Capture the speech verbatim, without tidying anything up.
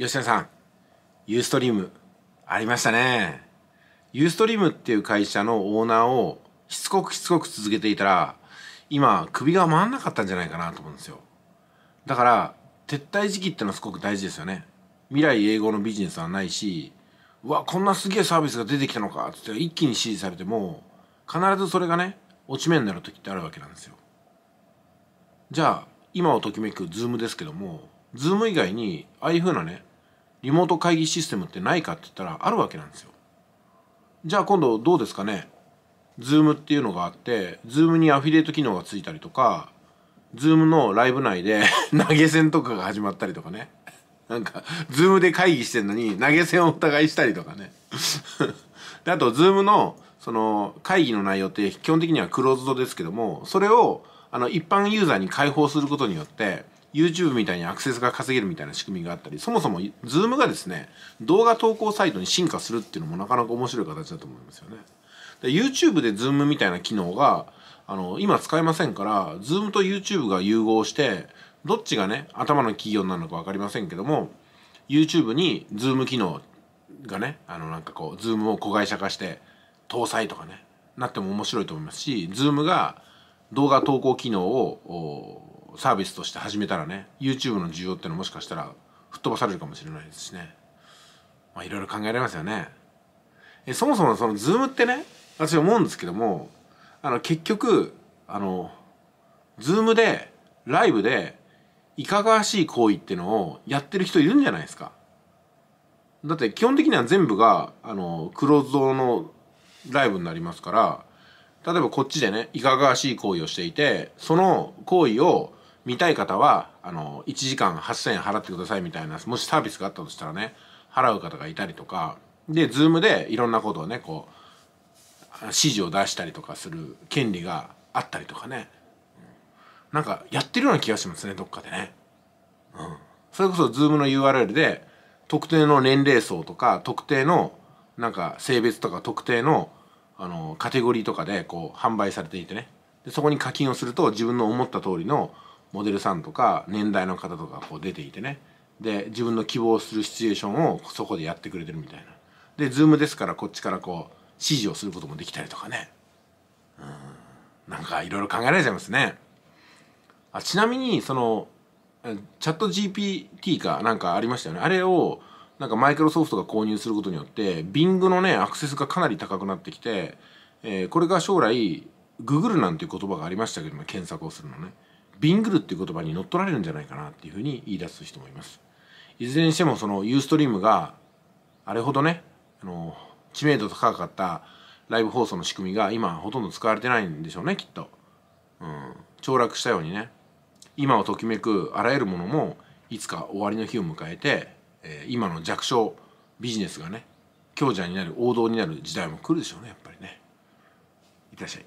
吉田さん、ユーストリームありましたね。ユーストリームっていう会社のオーナーをしつこくしつこく続けていたら、今首が回らなかったんじゃないかなと思うんですよ。だから撤退時期ってのはすごく大事ですよね。未来永劫のビジネスはないし、うわこんなすげえサービスが出てきたのかって一気に支持されても、必ずそれがね落ち目になる時ってあるわけなんですよ。じゃあ今をときめく Zoom ですけども、 Zoom 以外にああいう風なねリモート会議システムってないかって言ったらあるわけなんですよ。じゃあ今度どうですかね。 Zoom っていうのがあって、 Zoom にアフィリエイト機能がついたりとか、 Zoom のライブ内で投げ銭とかが始まったりとかね、なんか Zoom で会議してんのに投げ銭をお互いしたりとかねであと Zoom のその会議の内容って基本的にはクローズドですけども、それをあの一般ユーザーに開放することによって YouTube みたいにアクセスが稼げるみたいな仕組みがあったり、そもそも Zoom がですね動画投稿サイトに進化するっていうのもなかなか面白い形だと思いますよね。で YouTube で Zoom みたいな機能があの今使えませんから、 Zoom と YouTube が融合してどっちがね頭の企業なのか分かりませんけども、 YouTube に Zoom 機能がねあのなんかこう Zoom を子会社化して搭載とかねなっても面白いと思いますし、 Zoom が動画投稿機能をサービスとして始めたらね YouTube の需要ってのもしかしたら吹っ飛ばされるかもしれないですしね、まあいろいろ考えられますよね。えそもそもその Zoom ってね、私思うんですけども、あの結局あの Zoom でライブでいかがわしい行為っていうのをやってる人いるんじゃないですか。だって基本的には全部があのクローズドのライブになりますから、例えばこっちでねいかがわしい行為をしていて、その行為を見たい方はあのいちじかんはっせんえん払ってくださいみたいな、もしサービスがあったとしたらね払う方がいたりとかで、 Zoom でいろんなことをねこう指示を出したりとかする権利があったりとかね、なんかやってるような気がしますね、どっかでね。うん、それこそ Zoom の ユーアールエル で特定の年齢層とか特定のなんか性別とか特定のあのカテゴリーとかでこう販売されていてね、でそこに課金をすると自分の思った通りのモデルさんとか年代の方とかこう出ていてね、で自分の希望するシチュエーションをそこでやってくれてるみたいな。で Zoom ですからこっちからこう指示をすることもできたりとかね、うん、なんかいろいろ考えられちゃいますね。あちなみにそのチャット ジーピーティー かなんかありましたよね。あれをなんかマイクロソフトが購入することによって Bing のねアクセスがかなり高くなってきて、えー、これが将来 Google なんていう言葉がありましたけども、検索をするのね Bing っていう言葉に乗っ取られるんじゃないかなっていうふうに言い出す人もいます。いずれにしてもその Ustream があれほどねあの知名度高かったライブ放送の仕組みが今ほとんど使われてないんでしょうね、きっと。うん、凋落したようにね今をときめくあらゆるものもいつか終わりの日を迎えて、今の弱小ビジネスがね強者になる王道になる時代も来るでしょうね、やっぱりね。いってらっしゃい。